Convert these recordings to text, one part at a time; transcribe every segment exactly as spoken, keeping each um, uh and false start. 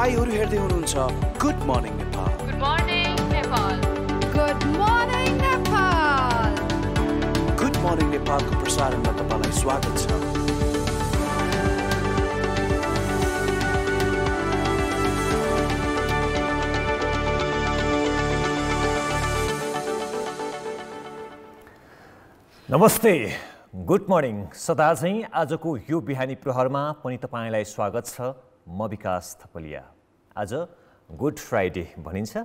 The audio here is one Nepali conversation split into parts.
तपाईहरु हेर्दै हुनुहुन्छ good morning Nepal. Good morning Nepal. Good morning Nepal. Good morning नेपालको प्रसारणमा तपाईलाई स्वागत छ। नमस्ते, गुड मर्निङ। सदा चाहिँ आजको यो बिहानी प्रहरमा पनि तपाईलाई स्वागत छ। म विकास थपलिया। आज गुड फ्राइडे भनिन्छ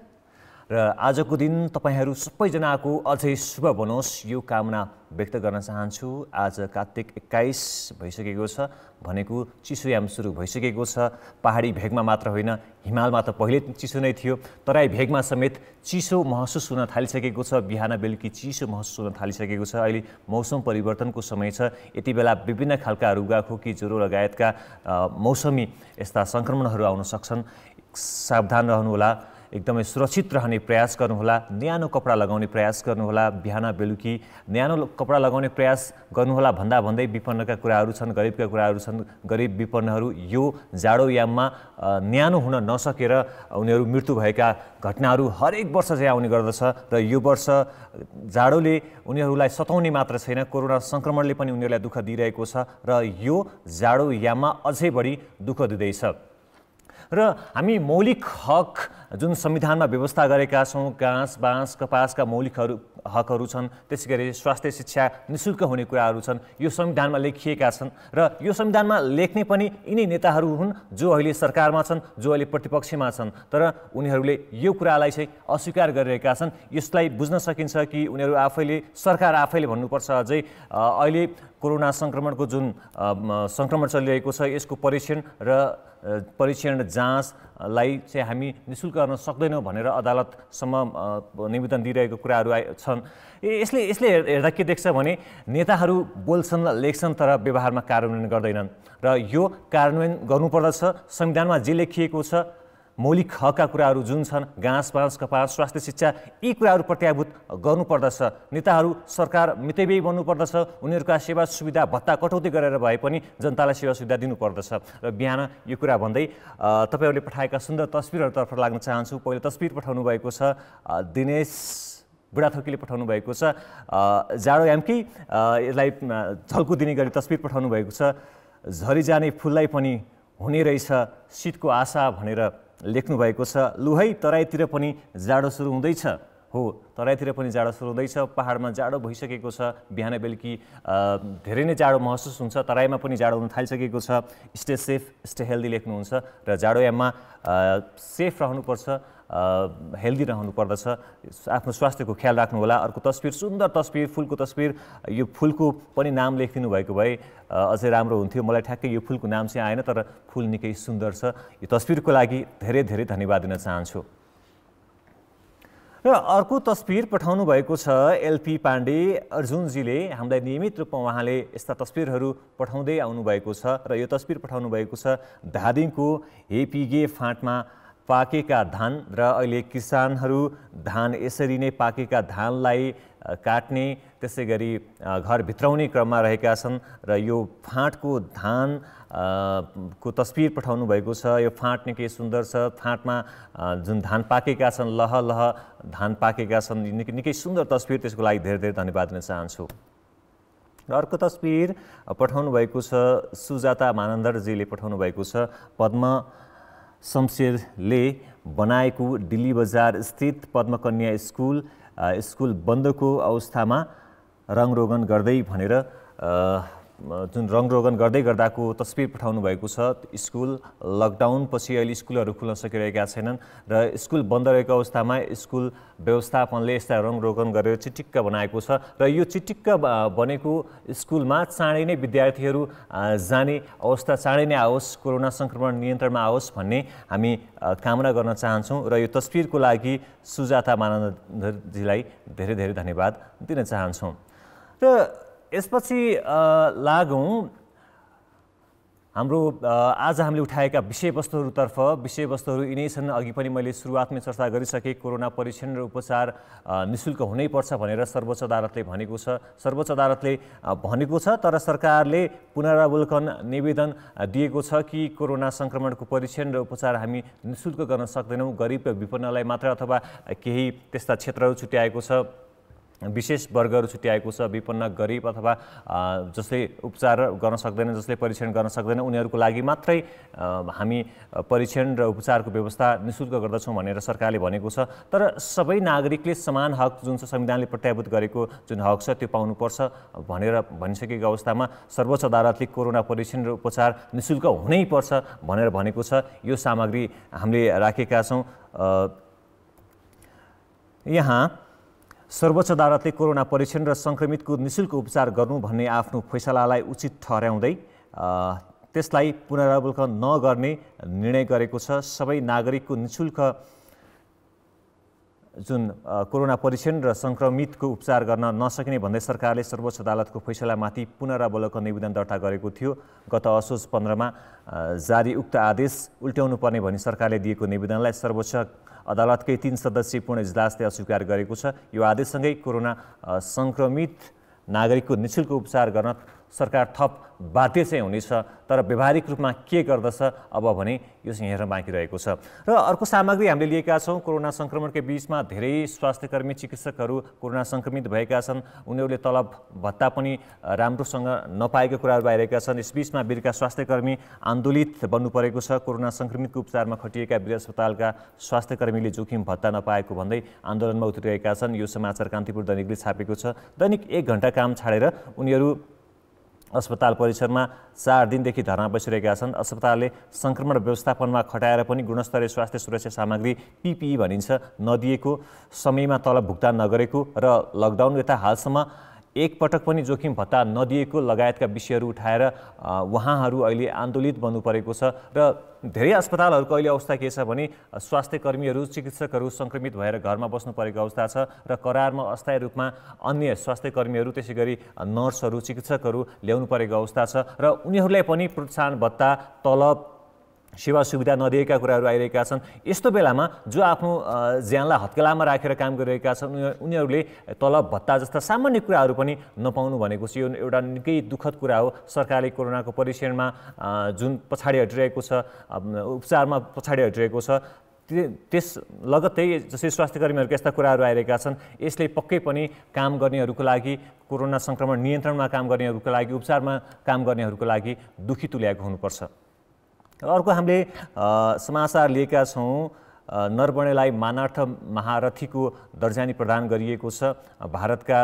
र आजको दिन तपाईहरु सबैजनाको अझै शुभ बनोस् यो कामना व्यक्त गर्न चाहन्छु। आज कार्तिक एक्काइस भइसकेको छ, भनेको चिसोयाम सुरु भइसकेको छ। पहाडी भेगमा मात्र होइन, हिमालमा त पहिले चिसो नै थियो, तराई भेगमा समेत चिसो महसुस हुन थालिसकेको छ। बिहान बेलुकी चिसो महसुस हुन थालिसकेको छ। अहिले मौसम परिवर्तनको समय छ। यति बेला विभिन्न खालका रुगाखोकी, ज्वरो लगायतका मौसमी यस्ता संक्रमणहरू आउन सक्छन्। सावधान रहनुहोला, एकदमै सुरक्षित रहने प्रयास गर्नुहोला, न्यानो कपडा लगाउने प्रयास गर्नुहोला, बिहान बेलुकी न्यानो कपडा लगाउने प्रयास गर्नुहोला भन्दा भन्दै विपन्नका कुराहरू छन्, गरिबका कुराहरू छन्। गरिब विपन्नहरू यो जाडो याममा न्यानो हुन नसकेर उनीहरू मृत्यु भएका घटनाहरू हरेक वर्ष चाहिँ आउने गर्दछ र यो वर्ष जाडोले उनीहरूलाई सताउने मात्र छैन, कोरोना संक्रमणले पनि उनीहरूलाई दुःख दिइरहेको छ र यो जाडो याममा अझै बढी दुःख दिँदैछ। र हामी मौलिक हक जुन संविधानमा व्यवस्था गरेका छौं, घाँस बाँस कपासका मौलिक हकहरू छन्, त्यसैगरी स्वास्थ्य शिक्षा निःशुल्क हुने कुराहरू छन्, यो संविधानमा लेखिएका छन् र यो संविधानमा लेख्ने पनि यिनै नेताहरू हुन् जो अहिले सरकारमा छन्, जो अहिले प्रतिपक्षमा छन्, तर उनीहरूले यो कुरालाई चाहिँ अस्वीकार गरिरहेका छन्। यसलाई बुझ्न सकिन्छ कि उनीहरू आफैले, सरकार आफैले भन्नुपर्छ अझै, अहिले कोरोना संक्रमणको जुन संक्रमण चलिरहेको छ यसको परीक्षण र परीक्षण जाँचलाई चाहिँ हामी निःशुल्क गर्न सक्दैनौँ भनेर अदालतसम्म निवेदन दिइरहेको कुराहरू छन्। यसले यसले हेर्दा के देख्छ भने नेताहरू बोल्छन्, लेख्छन् तर व्यवहारमा कार्यान्वयन गर्दैनन् र यो कार्यान्वयन गर्नुपर्दछ। संविधानमा जे लेखिएको छ, मौलिक हकका कुराहरू जुन छन्, घाँस बाँस कपास स्वास्थ्य शिक्षा, यी कुराहरू प्रत्याभूत गर्नुपर्दछ। नेताहरू सरकार मितव्ययी बन्नुपर्दछ, उनीहरूका सेवा सुविधा भत्ता कटौती गरेर भए पनि जनतालाई सेवा सुविधा दिनुपर्दछ। र बिहान यो कुरा भन्दै तपाईहरूले पठाएका सुन्दर तस्बिरहरूतर्फ लाग्न चाहन्छु। पहिले तस्बिर पठाउनु भएको छ दिनेश बुढाथोकीले पठाउनु भएको छ, जाडोयामकी यसलाई झल्को दिने गरी तस्बिर पठाउनु भएको छ। झरिजाने फुललाई पनि हुने रहेछ शीतको आशा भनेर लेख्नु भएको छ। लुहै तराईतिर पनि जाडो सुरु हुँदैछ, हो तराईतिर पनि जाडो सुरु हुँदैछ। पहाडमा जाडो भइसकेको छ, बिहान बेलुकी धेरै नै जाडो महसुस हुन्छ, तराईमा पनि जाडो हुन थालिसकेको छ। स्टे सेफ स्टे हेल्दी लेख्नुहुन्छ र जाडोयाममा सेफ रहनुपर्छ, हेल्दी रहनुपर्दछ, आफ्नो स्वास्थ्यको ख्याल राख्नुहोला। अर्को तस्बिर सुन्दर तस्बिर, फुलको तस्बिर। यो फुलको पनि नाम लेखिदिनु भएको भए अझै राम्रो हुन्थ्यो। मलाई ठ्याक्कै यो फुलको नाम चाहिँ आएन, तर फुल निकै सुन्दर छ। यो तस्बिरको लागि धेरै धेरै धन्यवाद दिन चाहन्छु। र अर्को तस्बिर पठाउनु भएको छ एलपी पाण्डे अर्जुनजीले। हामीलाई नियमित रूपमा उहाँले यस्ता तस्बिरहरू पठाउँदै आउनुभएको छ र यो तस्बिर पठाउनु भएको छ धादिङको हेपिगे फाँटमा पाकेका धान र अहिले किसानहरू धान यसरी नै पाकेका धानलाई काट्ने, त्यसैगरी घर भित्राउने क्रममा रहेका छन् र यो फाँटको धान को तस्बिर पठाउनु भएको छ। यो फाँट निकै सुन्दर छ, फाँटमा जुन धान पाकेका छन्, लह लह धान पाकेका छन्, निकै निकै सुन्दर तस्बिर। त्यसको लागि धेरै धेरै धन्यवाद दिन चाहन्छु। र अर्को तस्बिर पठाउनु भएको छ सुजाता मानन्दरजीले पठाउनु भएको छ। पद्म शमशेरले बनाएको दिल्ली बजार स्थित पद्मकन्या स्कुल स्कुल बन्दको अवस्थामा रङरोगन गर्दै भनेर जुन रङरोगन गर्दै गर्दाको तस्बिर पठाउनु भएको छ। स्कुल लकडाउनपछि अहिले स्कुलहरू खुल्न सकिरहेका छैनन् र स्कुल बन्द रहेको अवस्थामा स्कुल व्यवस्थापनले यस्ता रङरोगन गरेर चिटिक्क बनाएको छ र यो चिटिक्क बनेको स्कुलमा चाँडै नै विद्यार्थीहरू जाने अवस्था चाँडै नै आओस्, कोरोना सङ्क्रमण नियन्त्रणमा आओस् भन्ने हामी कामना गर्न चाहन्छौँ र यो तस्बिरको लागि सुजाता मानन्दजीलाई धेरै धेरै धन्यवाद दिन चाहन्छौँ। र यसपछि लागौँ हाम्रो आज हामीले उठाएका विषयवस्तुहरुतर्फ विषयवस्तुहरु यिनै छन्। अघि पनि मैले सुरुवातमै चर्चा गरिसके कोरोना परीक्षण र उपचार निशुल्क हुनै पर्छ भनेर सर्वोच्च अदालतले भनेको छ सर्वोच्च अदालतले भनेको छ तर सरकारले पुनरावलोकन निवेदन दिएको छ कि कोरोना संक्रमणको परीक्षण र उपचार हामी निशुल्क गर्न सक्दैनौं। गरिब विपन्नलाई मात्र अथवा केही त्यस्ता क्षेत्रहरु छुट्याएको छ, विशेष वर्गहरु छुट्याएको छ। विपन्न गरिब अथवा जसले उपचार गर्न सक्दैन, जसले परीक्षण गर्न सक्दैन, उनीहरुको लागि मात्रै हामी परीक्षण र उपचारको व्यवस्था निशुल्क गर्दछौं भनेर सरकारले भनेको छ। तर सबै नागरिकले समान हक जुन संविधानले प्रत्याभूत गरेको जुन हक छ त्यो पाउनु पर्छ भनेर भनिसकेको अवस्थामा सर्वोच्च अदालतले कोरोना परीक्षण र उपचार निशुल्क हुनै पर्छ भनेर भनेको छ। यो सामग्री हामीले राखेका छौं। यहाँ सर्वोच्च अदालतले कोरोना परीक्षण र संक्रमितको निशुल्क उपचार गर्नु भन्ने आफ्नो फैसलालाई उचित ठहर्याउँदै त्यसलाई पुनरावलोकन नगर्ने निर्णय गरेको छ। सबै नागरिकको निशुल्क जुन कोरोना परीक्षण र संक्रमितको उपचार गर्न नसकिने भन्दै सरकारले सर्वोच्च अदालतको फैसलामाथि पुनरावलोकन निवेदन दर्ता गरेको थियो। गत असोज पन्ध्रमा जारी उक्त आदेश उल्ट्याउनु पर्ने भनी सरकारले दिएको निवेदनलाई सर्वोच्च अदालतकै तीन सदस्यीय पूर्ण इजलासले अस्वीकार गरेको छ। यो आदेशसँगै कोरोना संक्रमित नागरिकको निशुल्क उपचार गर्न सरकार थप बाध्य चाहिँ हुनेछ, तर व्यवहारिक रूपमा के गर्दछ अब भने यो चाहिँ हेर्न बाँकी रहेको छ। र अर्को सामग्री हामीले लिएका छौं। कोरोना संक्रमणकै बीचमा धेरै स्वास्थ्यकर्मी चिकित्सकहरू कोरोना संक्रमित भएका छन्। उनीहरूले तलब भत्ता पनि राम्रोसँग नपाएको कुराहरू भइरहेका छन्। यसबीचमा वीरका स्वास्थ्यकर्मी आन्दोलित बन्नु परेको छ। कोरोना संक्रमितको उपचारमा खटिएका वीर अस्पतालका स्वास्थ्यकर्मीले जोखिम भत्ता नपाएको भन्दै आन्दोलनमा उत्रिरहेका छन्। यो समाचार कान्तिपुर दैनिकले छापेको छ। दैनिक एक घण्टा काम छाडेर उनीहरू अस्पताल परिसरमा चार दिनदेखि धर्ना बसिरहेका छन्। अस्पतालले संक्रमण व्यवस्थापनमा खटाएर पनि गुणस्तरीय स्वास्थ्य सुरक्षा सामग्री पीपीई भनिन्छ नदिएको, समयमा तलब भुक्तान नगरेको र लकडाउन यता हालसम्म एक पटक पनि जोखिम भत्ता नदिएको लगायतका विषयहरू उठाएर उहाँहरू अहिले आन्दोलित बन्नु परेको छ। र धेरै अस्पतालहरूको अहिले अवस्था के छ भने स्वास्थ्य कर्मीहरू चिकित्सकहरू संक्रमित भएर घरमा बस्नु परेको अवस्था छ र करारमा अस्थायी रूपमा अन्य स्वास्थ्य कर्मीहरू त्यसैगरी नर्सहरू चिकित्सकहरू ल्याउनु परेको अवस्था छ र उनीहरूलाई पनि प्रोत्साहन भत्ता तलब सेवा सुविधा नदिएका कुराहरू आइरहेका छन्। यस्तो बेलामा जो आफ्नो ज्यानलाई हत्केलामा राखेर काम गरिरहेका छन् उनीहरूले तलब भत्ता जस्ता सामान्य कुराहरू पनि नपाउनु भनेको चाहिँ यो एउटा निकै दुःखद कुरा हो। सरकारले कोरोनाको परीक्षणमा जुन पछाडी हटिरहेको छ, उपचारमा पछाडी हटिरहेको छ, त्यस लगत्तै जसरी स्वास्थ्यकर्मीहरूको यस्ता कुराहरू आइरहेका छन् यसले पक्कै पनि काम गर्नेहरूको लागि, कोरोना संक्रमण नियन्त्रणमा काम गर्नेहरूको लागि, उपचारमा काम गर्नेहरूको लागि दुखी तुल्याएको हुनुपर्छ। अर्को हामीले समाचार लिएका छौं। नरवणेलाई मानार्थ महारथीको दर्जानी प्रदान गरिएको छ। भारतका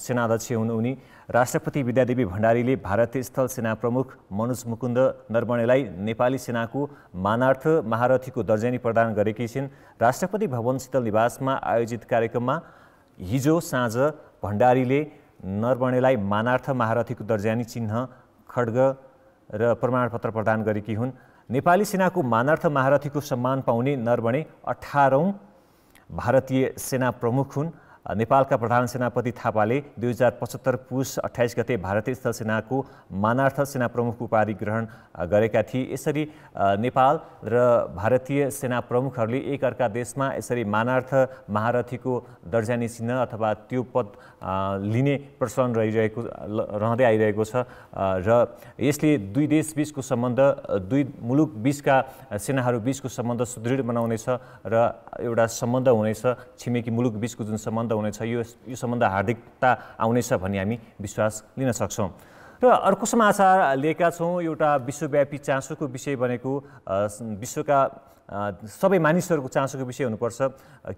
सेनाध्यक्ष हुन् उनी। राष्ट्रपति विद्यादेवी भण्डारीले भारतीय स्थल सेना प्रमुख मनुष्मुकुन्द नरवणेलाई नेपाली सेनाको मानार्थ महारथीको दर्जानी प्रदान गरेकी छिन्। राष्ट्रपति भवन शीतल निवासमा आयोजित कार्यक्रममा हिजो साँझ भण्डारीले नरवणेलाई मानार्थ महारथीको दर्जानी चिन्ह, खड्ग र प्रमाणपत्र प्रदान गरेकी हुन्। नेपाली सेनाको मानार्थ महारथीको सम्मान पाउने नरवणे अठारौं भारतीय सेना प्रमुख हुन्। नेपालका प्रधान सेनापति थापाले दुई हजार पचहत्तर पुस अट्ठाइस गते भारतीय स्थल सेनाको मानार्थ सेना प्रमुख उपाधि ग्रहण गरेका थिए। यसरी नेपाल र भारतीय सेना प्रमुखहरूले एकअर्का देशमा यसरी मानार्थ महारथीको दर्जानी चिन्ह अथवा त्यो पद लिने प्रचलन रहिरहेको रहँदै आइरहेको छ र यसले दुई देशबीचको सम्बन्ध, दुई मुलुकबीचका सेनाहरूबीचको सम्बन्ध सुदृढ बनाउनेछ र एउटा सम्बन्ध हुनेछ, छिमेकी मुलुकबीचको जुन सम्बन्ध हुनेछ यो यो सम्बन्ध हार्दिकता आउनेछ भन्ने हामी विश्वास लिन सक्छौं। र अर्को समाचार लिएका छौं। एउटा विश्वव्यापी चासोको विषय बनेको, विश्वका सबै मानिसहरूको चासोको विषय हुनुपर्छ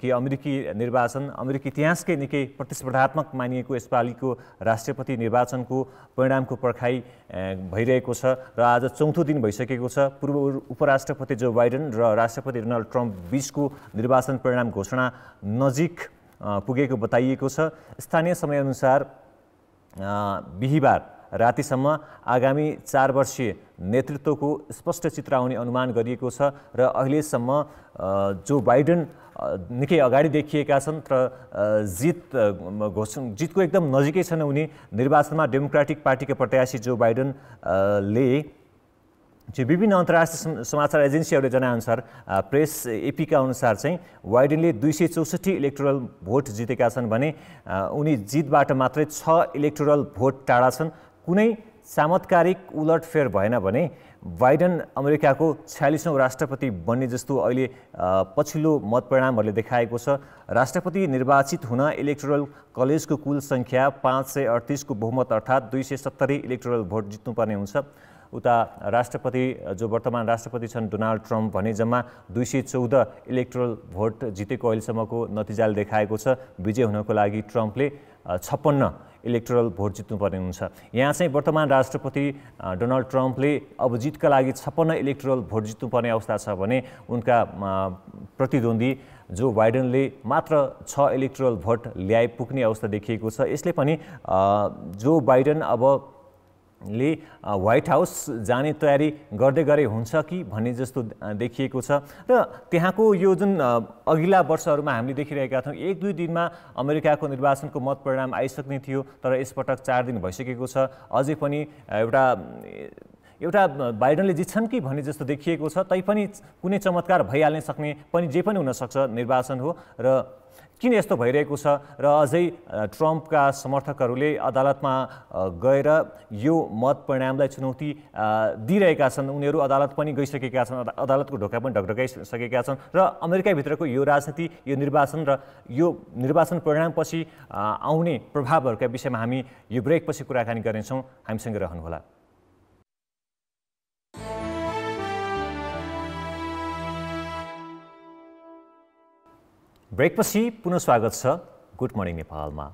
कि अमेरिकी निर्वाचन, अमेरिकी इतिहासकै निकै प्रतिस्पर्धात्मक मानिएको यसपालिको राष्ट्रपति निर्वाचनको परिणामको पर्खाइ भइरहेको छ र आज चौथो दिन भइसकेको छ। पूर्व उपराष्ट्रपति जो बाइडेन र राष्ट्रपति डोनाल्ड ट्रम्प बीचको निर्वाचन परिणाम घोषणा नजिक पुगेको बताइएको छ। स्थानीय समयअनुसार बिहिबार रातिसम्म आगामी चार वर्षीय नेतृत्वको स्पष्ट चित्र आउने अनुमान गरिएको छ र अहिलेसम्म जो बाइडेन निकै अगाडि देखिएका छन् र जित घोषणा जितको एकदम नजिकै छन् उनी। निर्वाचनमा डेमोक्रेटिक पार्टीका प्रत्याशी जो बाइडेनले विभिन्न अन्तर्राष्ट्रिय समाचार एजेन्सीहरूले जनाएअनुसार प्रेस एपीका अनुसार चाहिँ बाइडेनले दुई सय चौसठी इलेक्टोरल भोट जितेका छन् भने उनी जितबाट मात्रै छ इलेक्टोरल भोट टाढा छन्। कुनै सामतकारिक उलटफेर भएन भने बाइडेन अमेरिकाको छयालिसौँ राष्ट्रपति बन्ने जस्तो अहिले पछिल्लो मतपरिणामहरूले देखाएको छ। राष्ट्रपति निर्वाचित हुन इलेक्टोरल कलेजको कुल संख्या पाँच सय अडतीस को बहुमत अर्थात् दुई सय सत्तरी इलेक्टोरल भोट जित्नुपर्ने हुन्छ। उता राष्ट्रपति जो वर्तमान राष्ट्रपति छन् डोनाल्ड ट्रम्प भने जम्मा दुई सय चौध इलेक्टोरल भोट जितेको अहिलेसम्मको नतिजाले देखाएको छ। विजय हुनको लागि ट्रम्पले छप्पन्न इलेक्टोरल भोट जित्नुपर्ने हुन्छ। यहाँ चाहिँ वर्तमान राष्ट्रपति डोनाल्ड ट्रम्पले अब जितका लागि छप्पन्न इलेक्टोरल भोट जित्नुपर्ने अवस्था छ भने उनका प्रतिद्वन्दी जो बाइडेनले मात्र छ इलेक्टोरल भोट ल्याइ पुग्ने अवस्था देखिएको छ। यसले पनि जो बाइडेन अब ले व्हाइट हाउस जाने तयारी गर्दै गरे हुन्छ कि भन्ने जस्तो देखिएको छ। र त्यहाँको यो जुन अघिल्ला वर्षहरूमा हामीले देखिरहेका थियौँ एक दुई दिनमा अमेरिकाको निर्वाचनको मत परिणाम आइसक्ने थियो, तर यसपटक चार दिन भइसकेको छ, अझै पनि एउटा एउटा बाइडेनले जित्छन् कि भन्ने जस्तो देखिएको छ। तैपनि कुनै चमत्कार भइहाल्न सक्ने पनि जे पनि हुनसक्छ, निर्वाचन हो र किन यस्तो भइरहेको छ। र अझै ट्रम्पका समर्थकहरूले अदालतमा गएर यो मत परिणामलाई चुनौती दिइरहेका छन्। उनीहरू अदालत पनि गइसकेका छन्, अदालतको ढोका पनि ढकढकाइसकेका छन्। र अमेरिकाभित्रको यो राजनीति, यो निर्वाचन र यो निर्वाचन परिणामपछि आउने प्रभावहरूका विषयमा हामी यो ब्रेकपछि कुराकानी गर्नेछौँ, हामीसँगै रहनुहोला। ब्रेकपछि पुनः स्वागत छ गुड मर्निङ नेपालमा।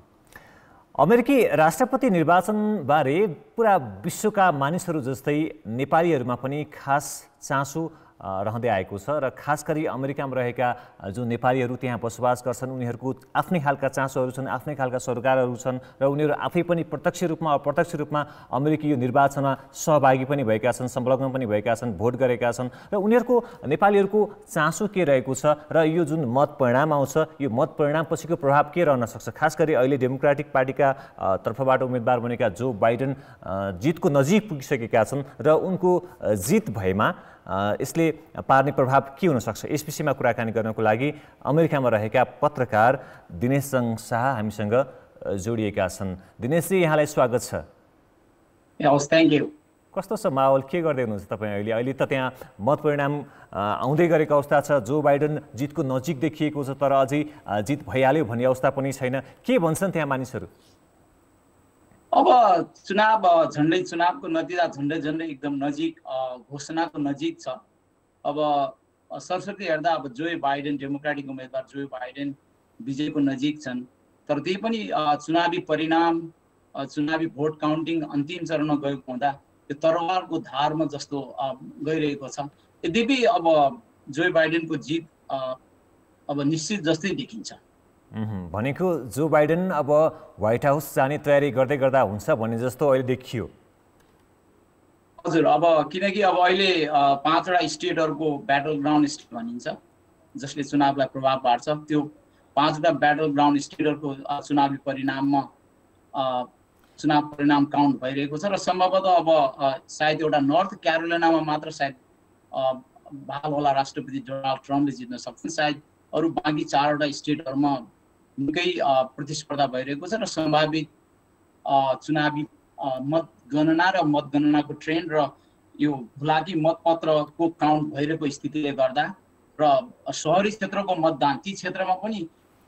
अमेरिकी राष्ट्रपति निर्वाचनबारे पुरा विश्वका मानिसहरू जस्तै नेपालीहरूमा पनि खास चासो रहँदै आएको छ र खास गरी अमेरिकामा रहेका जो नेपालीहरू त्यहाँ बसोबास गर्छन् उनीहरूको आफ्नै खालका चासोहरू छन्, आफ्नै खालका सरकारहरू छन् र उनीहरू आफै पनि प्रत्यक्ष रूपमा अप्रत्यक्ष रूपमा अमेरिकी यो निर्वाचनमा सहभागी पनि भएका छन्, संलग्न पनि भएका छन्, भोट गरेका छन्। र उनीहरूको नेपालीहरूको चासो के रहेको छ र यो जुन मत परिणाम आउँछ यो मत परिणाम पछिको प्रभाव के रहन सक्छ। खास गरी अहिले डेमोक्रेटिक पार्टीका तर्फबाट उम्मेदवार बनेका जो बाइडेन जितको नजिक पुगिसकेका छन् र उनको जित भएमा यसले पार्ने प्रभाव के हुन सक्छ, यस विषयमा कुराकानी गर्नको लागि अमेरिकामा रहेका पत्रकार दिनेश जङ शाह हामीसँग जोडिएका छन्। दिनेशजी, यहाँलाई स्वागत छ। हस्, थ्याङ्क यू। कस्तो छ माहौल, के गर्दै हुनुहुन्छ तपाईँ अहिले? अहिले त त्यहाँ मत परिणाम आउँदै गरेको अवस्था छ, जो बाइडेन जितको नजिक देखिएको छ, तर अझै जित भइहाल्यो भन्ने अवस्था पनि छैन। के भन्छन् त्यहाँ मानिसहरू? अब चुनाव झन्डै चुनावको नतिजा झन्डै झन्डै एकदम नजिक, घोषणाको नजिक छ। अब सरस्वती हेर्दा अब जो बाइडेन डेमोक्रेटिक उम्मेदवार जो बाइडेन विजयको नजिक छन्, तर त्यही पनि चुनावी परिणाम, चुनावी भोट काउन्टिङ अन्तिम चरणमा गएको हुँदा यो तरवारको धारमा जस्तो गइरहेको छ। यद्यपि अब जो बाइडेनको जित अब निश्चित जस्तै देखिन्छ। भनेको जो बाइडेन अब व्हाइट हाउस जाने तयारी गर्दै गर्दा हुन्छ भन्ने जस्तो अहिले देखियो। हजुर, अब किनकि अब अहिले पाँचवटा स्टेटहरूको ब्याटल ग्राउन्ड स्टेट भनिन्छ जसले चुनावलाई प्रभाव पार्छ। त्यो पाँचवटा ब्याटल ग्राउन्ड स्टेटहरूको चुनावी परिणाममा चुनाव परिणाम काउन्ट भइरहेको छ र सम्भवतः अब सायद एउटा नर्थ क्यारोलाइनामा मात्र सायद भालवाला राष्ट्रपति डोनाल्ड ट्रम्पले जित्न सक्छन्। सायद अरू बाँकी चारवटा स्टेटहरूमा निकै प्रतिस्पर्धा भइरहेको छ र सम्भावित चुनावी मतगणना र मतगणनाको ट्रेन्ड र यो भुलाकी मतपत्रको काउन्ट भइरहेको स्थितिले गर्दा र सहरी क्षेत्रको मतदान, ती क्षेत्रमा पनि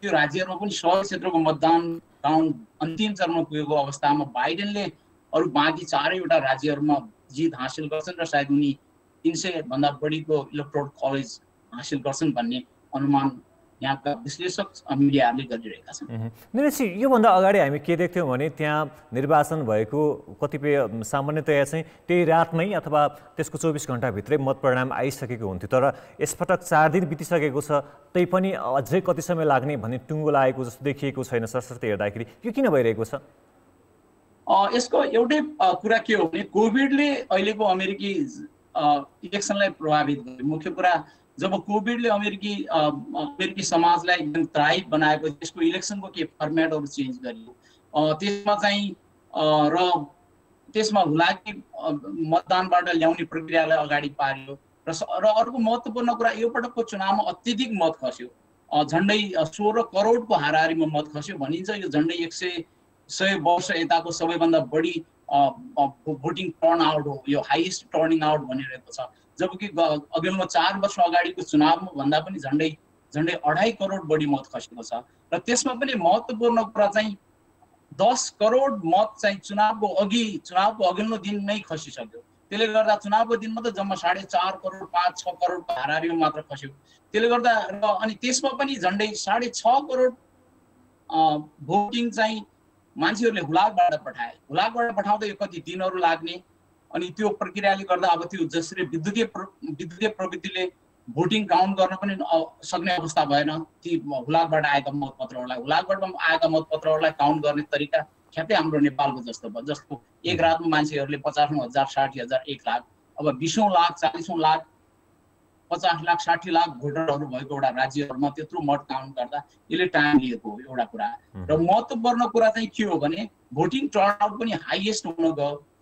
त्यो राज्यहरूमा पनि सहरी क्षेत्रको मतदान काउन्ट अन्तिम चरणमा पुगेको अवस्थामा बाइडेनले अरू बाँकी चारैवटा राज्यहरूमा जित हासिल गर्छन् र सायद उनी तिन सय भन्दा बढीको इलेक्टोरल कलेज हासिल गर्छन् भन्ने अनुमान यहाँका विश्लेषक मिडियाहरूले गरिरहेका छन्। दिनेशजी, योभन्दा अगाडि हामी के देख्थ्यौँ भने त्यहाँ निर्वाचन भएको कतिपय सामान्यतया चाहिँ त्यही रातमै अथवा त्यसको चौबिस घन्टाभित्रै मत परिणाम आइसकेको हुन्थ्यो, तर यसपटक चार दिन बितिसकेको छ, त्यही पनि अझै कति समय लाग्ने भन्ने टुङ्गो लागेको जस्तो देखिएको छैन सरस्वती हेर्दाखेरि। यो किन भइरहेको छ? यसको एउटै कुरा के हो भने कोभिडले अहिलेको अमेरिकी इलेक्सनलाई प्रभावित गर्यो। मुख्य कुरा जब कोभिडले अमेरिकी अमेरिकी समाजलाई एकदम त्राहित बनाएको, त्यसको इलेक्सनको के फर्मेटहरू चेन्ज गरियो त्यसमा चाहिँ, र त्यसमा हुलाकी मतदानबाट ल्याउने प्रक्रियालाई अगाडि पार्यो र अर्को महत्त्वपूर्ण कुरा यो पटकको चुनावमा अत्यधिक मत खस्यो झण्डै सोह्र करोडको हाराहारीमा मत खस्यो भनिन्छ यो झण्डै एक सय वर्ष यताको सबैभन्दा बढी भोटिङ टर्न आउट हो यो हाईएस्ट टर्निङ आउट भनिरहेको छ जबकि अघिल्लो चार वर्ष अगाडिको चुनावमा भन्दा पनि झण्डै झण्डै अढाई करोड बढी मत खसेको छ र त्यसमा पनि महत्त्वपूर्ण कुरा चाहिँ दस करोड मत चाहिँ चुनावको अघि चुनावको अघिल्लो दिन नै खसिसक्यो त्यसले गर्दा चुनावको दिनमा त जम्मा साढे चार करोड पाँच छ करोड हाराहारीमा मात्र खस्यो त्यसले गर्दा अनि त्यसमा पनि झण्डै साढे छ करोड भोटिङ चाहिँ मान्छेहरूले हुलाकबाट पठाए हुलाकबाट पठाउँदा यो कति दिनहरु लाग्ने अनि त्यो प्रक्रियाले गर्दा अब त्यो जसरी विद्युतीय विद्युतीय प्रविधिले भोटिङ काउन्ट गर्न पनि सक्ने अवस्था भएन ती हुलाकबाट आएका मतपत्रहरूलाई हुलाकबाट आएका मतपत्रहरूलाई काउन्ट गर्ने तरिका ख्यातै हाम्रो नेपालको जस्तो भयो जस्तो एक रातमा मान्छेहरूले पचास हजार साठी हजार एक लाख अब बीस लाख चालीस लाख पचास लाख साठी लाख भोटरहरू भएको एउटा राज्यहरुमा त्यत्रो मत काउन्ट गर्दा यसले टाइम लिएको एउटा कुरा र महत्त्वपूर्ण कुरा चाहिँ के हो भने भोटिङ टर्न आउट पनि हाईएस्ट हुन गयो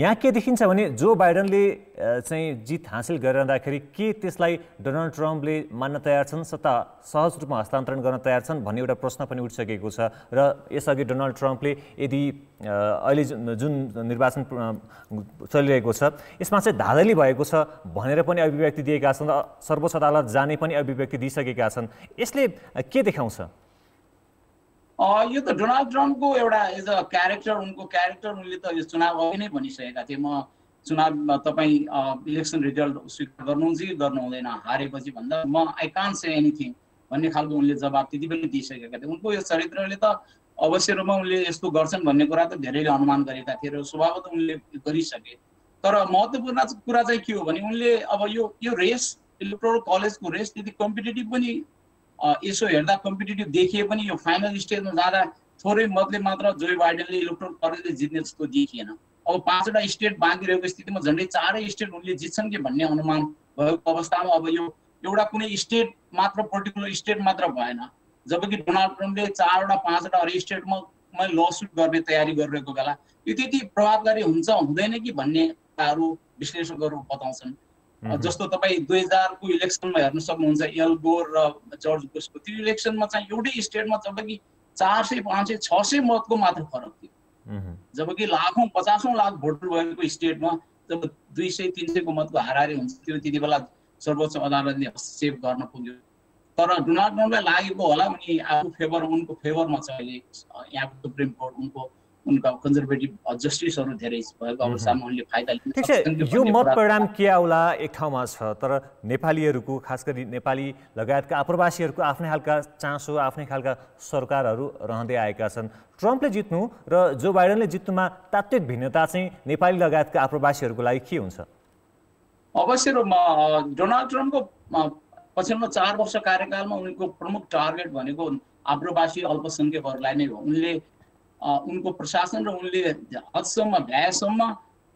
यहाँ के देखिन्छ भने जो बाइडनले चाहिँ जित हासिल गरिरहँदाखेरि के त्यसलाई डोनाल्ड ट्रम्पले मान्न तयार छन् सत्ता सहज रूपमा हस्तान्तरण गर्न तयार छन् भन्ने एउटा प्रश्न पनि उठिसकेको छ र यसअघि डोनाल्ड ट्रम्पले यदि अहिले जुन निर्वाचन चलिरहेको छ यसमा चाहिँ धाँधली भएको छ भनेर पनि अभिव्यक्ति दिएका छन् सर्वोच्च अदालत जाने पनि अभिव्यक्ति दिइसकेका छन् यसले के देखाउँछ यो त डोनाल्ड ट्रम्पको एउटा एज अ क्यारेक्टर उनको क्यारेक्टर उनले त यो चुनाव अघि नै भनिसकेका थिए म चुनाव तपाईँ इलेक्सन रिजल्ट स्वीकार गर्नुहुन्छ कि गर्नु हुँदैन हारेपछि भन्दा म आई कान्ट से एनिथिङ भन्ने खालको उनले जवाब त्यति पनि दिइसकेका थिए उनको यो चरित्रले त अवश्य रूपमा उनले यस्तो गर्छन् भन्ने कुरा त धेरैले अनुमान गरेका थिए र स्वभावत उनले गरिसके तर महत्त्वपूर्ण कुरा चाहिँ के हो भने उनले अब यो यो रेस इलेक्टोरल कलेजको रेस त्यति कम्पिटेटिभ पनि यसो हेर्दा कम्पिटिटिभ देखिए पनि यो फाइनल स्टेजमा जाँदा थोरै मतले मात्र जो बाइडेनले इलेक्ट्रोल कलेजले जित्ने जस्तो देखिएन अब पाँचवटा स्टेट बाँकी रहेको स्थितिमा झन्डै चारै स्टेट उनले जित्छन् कि भन्ने अनुमान भएको अवस्थामा अब यो एउटा कुनै स्टेट मात्र पर्टिकुलर स्टेट मात्र भएन जबकि डोनाल्ड ट्रम्पले चारवटा पाँचवटा अरू स्टेटमा लसुट गर्ने तयारी गरिरहेको बेला यो त्यति प्रभावकारी हुन्छ हुँदैन कि भन्ने कुराहरू विश्लेषकहरू बताउँछन् जस्तो तपाईँ दुई हजार को इलेक्सनमा हेर्न सक्नुहुन्छ एल गोर र जर्ज बुशको त्यो इलेक्सनमा चाहिँ एउटै स्टेटमा जबकि चार सय पाँच सय छ सय मतको मात्र फरक थियो जबकि लाखौं पचासौं लाख भोटर भएको स्टेटमा जब दुई सय तीन सय को मतको हाराहारी हुन्छ त्यो त्यतिबेला सर्वोच्च अदालतले हस्तक्षेप गर्न पुग्यो तर डोनाल्ड ट्रम्पलाई लागेको होला भने आफू फेभर उनको फेभरमा छ अहिले यहाँको सुप्रिम कोर्ट उनको उनका कन्जर्भेटिभ जस्टिसहरु धेरै भएको अवस्थामा उनले फाइदा लिन सक्छन् यो मत परिणाम के आउला एक ठाउँमा छ तर नेपालीहरुको खास गरी नेपाली लगायतका आप्रवासीहरुको आफ्नै हालका चासो आफ्नै हालका सरकारहरु रहँदै आएका छन् ट्रम्पले जित्नु र जो बाइडेनले जित्नुमा तात्विक भिन्नता चाहिँ नेपाली लगायतका आप्रवासीहरुको लागि के हुन्छ अवश्य रूपमा डोनाल्ड ट्रम्पको पछिल्लो चार वर्ष कार्यकालमा उनको प्रमुख टार्गेट भनेको आप्रवासी अल्पसंख्यकहरुलाई नै हो उनले Uh, उनको प्रशासन र उनले हदसम्म भ्याएसम्म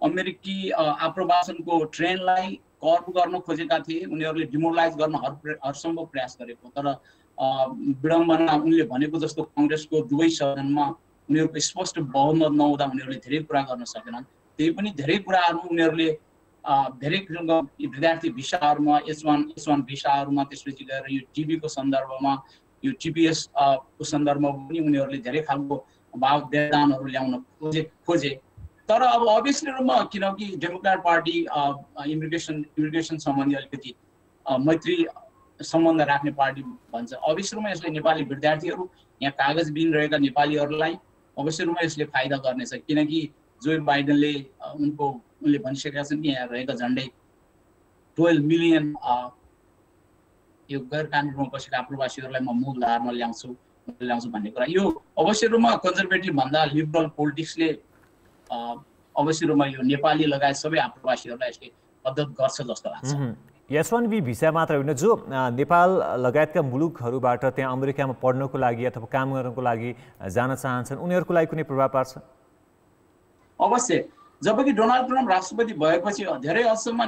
अमेरिकी आप्रवासनको ट्रेनलाई कर्ब गर्न खोजेका थिए उनीहरूले डिमोरलाइज गर्न हर हरसम्म प्रयास गरेको तर विडम्बना उनले भनेको जस्तो कांग्रेसको दुवै सदनमा उनीहरूको स्पष्ट बहुमत नहुँदा उनीहरूले धेरै कुरा गर्न सकेनन् त्यही पनि धेरै कुराहरू उनीहरूले धेरै किसिमका विद्यार्थी भिसाहरुमा एच वन एच वन भिसाहरुमा त्यसपछि गएर यो टिबीको सन्दर्भमा यो टिपीएस को सन्दर्भमा पनि उनीहरूले धेरै खालको भाव देदानहरु ल्याउन खोजे खोजे तर अब अभियसली रूपमा किनकि डेमोक्रेट पार्टी इमिग्रेसन इमिग्रेसन सम्बन्धी अलिकति मैत्री सम्बन्ध राख्ने पार्टी भन्छ अभियसली रूपमा यसले नेपाली विद्यार्थीहरु यहाँ कागज बिन रहेका नेपालीहरुलाई अवश्य रूपमा यसले फाइदा गर्नेछ किनकि जो बाइडेनले उनको उनले भनिसकेका छन् कि यहाँ रहेका झन्डै बाह्र मिलियन यो गैर कानुनी रूपमा बसेका आप्रवासीहरुलाई म मूल धारमा ल्याउँछु ल्याउँछ भन्ने कुरा यो अवश्य रूपमा कन्जर्भेटिभ भन्दा लिबरल पोलिटिक्सले अवश्य रूपमा यो नेपाली लगायत सबै आप्रवासीहरूलाई यसले मद्दत गर्छ जस्तो लाग्छ एच वन बी भिसा मात्र होइन जो नेपाल लगायतका मुलुकहरूबाट त्यहाँ अमेरिकामा पढ्नको लागि अथवा काम गर्नको लागि जान चाहन्छन् उनीहरूको लागि कुनै प्रभाव पार्छ अवश्य जबकि डोनाल्ड ट्रम्प राष्ट्रपति भएपछि धेरै असम्म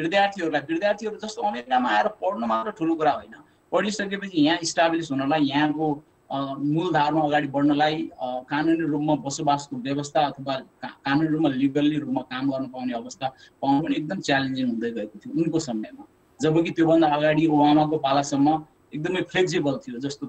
विद्यार्थीहरुलाई विद्यार्थीहरु जस्तो अमेरिकामा आएर पढ्नु मात्र ठूलो कुरा होइन पढिसकेपछि यहाँ इस्टाब्लिश हुनलाई यहाँको मूलधारमा अगाडि बढ्नलाई कानुनी रूपमा बसोबासको व्यवस्था अथवा कानुनी रूपमा लिगल्ली रूपमा काम गर्न पाउने अवस्था पाउनु पनि एकदम च्यालेन्जिङ हुँदै गएको थियो उनको समयमा जबकि त्योभन्दा अगाडि ओबामाको पालासम्म एकदमै फ्लेक्सिबल थियो जस्तो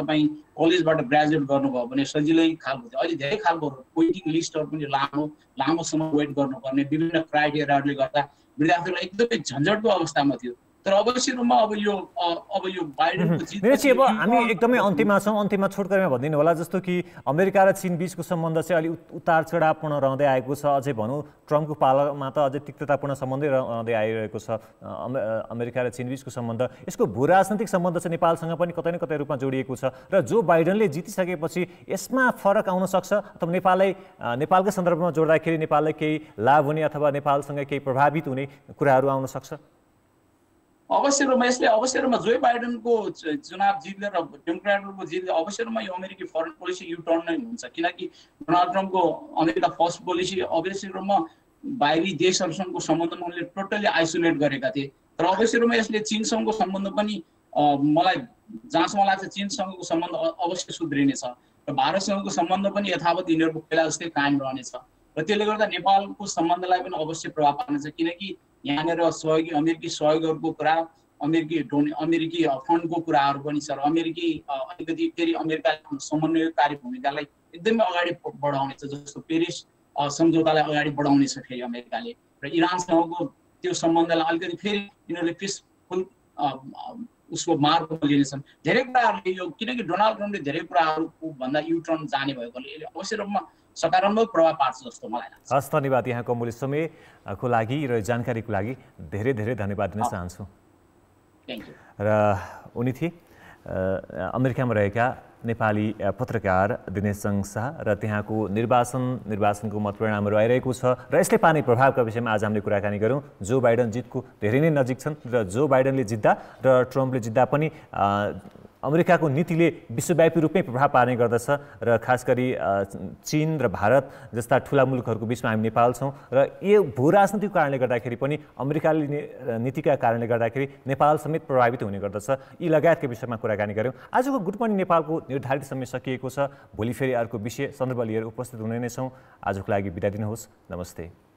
तपाई कलेजबाट ग्रेजुएट गर्नुभयो भने सजिलै खालको थियो अहिले धेरै खालको वेटिङ लिस्टहरु पनि लामो लामो समय वेट गर्नुपर्ने विभिन्न क्राइटेरियाहरुले गर्दा विद्यार्थीलाई एकदमै झन्झटको अवस्थामा थियो तर अवश्य रूपमा अब यो अब यो बाइडेनको जित मेरो चाहिँ अब हामी एकदमै अन्तिममा छौं अन्तिममा छोटकरीमा भन्दिनु होला जस्तो कि अमेरिका र चीन बीचको सम्बन्ध चाहिँ अलि उतार चढावपूर्ण रहँदै आएको छ अझै भनौं ट्रम्पको पालामा त अझै तिक्ततापूर्ण सम्बन्धै रहँदै आइरहेको छ अमेरिका र चीन बीचको सम्बन्ध यसको भूराजनीतिक सम्बन्ध चाहिँ नेपालसँग पनि कतै न कतै रूपमा जोडिएको छ र जो बाइडेनले जितिसकेपछि यसमा फरक आउन सक्छ अथवा नेपाललाई नेपालको सन्दर्भमा जोड्दाखेरि नेपाललाई केही लाभ हुने अथवा नेपालसँग केही प्रभावित हुने कुराहरू आउन सक्छ अवश्य रूपमा यसले अवश्य रूपमा जो बाइडेनको चुनाव जित्ने र डेमोक्रेटहरुको जित्ने अवश्य रूपमा यो अमेरिकी फरेन पोलिसी यु टर्न नै हुन्छ किनकि डोनाल्ड ट्रम्पको अमेरिका फर्स्ट पोलिसी अवश्य रूपमा बाहिरी देशहरुसँगको सम्बन्धमा उनले टोटली आइसोलेट गरेका थिए तर अवश्य रूपमा यसले चीनसँगको सम्बन्ध पनि मलाई जहाँसम्म लाग्छ चीनसँगको सम्बन्ध अवश्य सुध्रिनेछ र भारतसँगको सम्बन्ध पनि यथावत यिनीहरुको पहिला जस्तै कायम रहनेछ र त्यसले गर्दा नेपालको सम्बन्धलाई पनि अवश्य प्रभाव पार्नेछ किनकि यहाँ सहयोगी अमेरिकी सहयोगहरुको कुरा अमेरिकी अमेरिकी फन्डको कुराहरु पनि छ अमेरिकी अलिकति फेरि अमेरिकाको समन्वयकारी भूमिकालाई एकदमै अगाडि बढाउनेछ जस्तो पेरिस सम्झौतालाई अगाडि बढाउनेछ फेरि अमेरिकाले र इरानसँगको त्यो सम्बन्धलाई अलिकति फेरि यिनीहरुले पिसफुल उसको मार्गमा लिनेछन् धेरै कुराहरुले यो किनकि डोनाल्ड ट्रम्पले धेरै कुराहरुको भन्दा यु टर्न जाने भएकोले अवश्य रूपमा सकारात्मक प्रभाव पार्छ जस्तो मलाई लाग्छ। हस् धन्यवाद यहाँको अमूल्य समयको लागि र जानकारीको लागि धेरै धेरै धन्यवाद दिन चाहन्छु। Thank you. र उनी थिए अमेरिकामा रहेका नेपाली पत्रकार दिनेश जङ शाह र त्यहाँको निर्वाचन निर्वाचनको मतपरिणामहरू आइरहेको छ र यसले पार्ने प्रभावका विषयमा आज हामीले कुराकानी गरौँ। जो बाइडेन जितको धेरै नै नजिक छन् र जो बाइडेनले जित्दा र ट्रम्पले जित्दा पनि अमेरिकाको नीतिले विश्वव्यापी रूपमै प्रभाव पार्ने गर्दछ र खास गरी चीन र भारत जस्ता ठूला मुलुकहरूको बीचमा हामी नेपाल छौं र यो भूराजनीतिको कारणले गर्दाखेरि पनि अमेरिकाली नीतिका कारणले गर्दाखेरि नेपाल समेत प्रभावित हुने गर्दछ। यी लगायतका विषयमा कुराकानी गर्यौं। आजको गुड मर्निङ नेपालको निर्धारित समय सकिएको छ। भोलि फेरि अर्को विषय सन्दर्भ लिएर उपस्थित हुने नै छौं। आजको लागि बिदा दिनुहोस्। नमस्ते।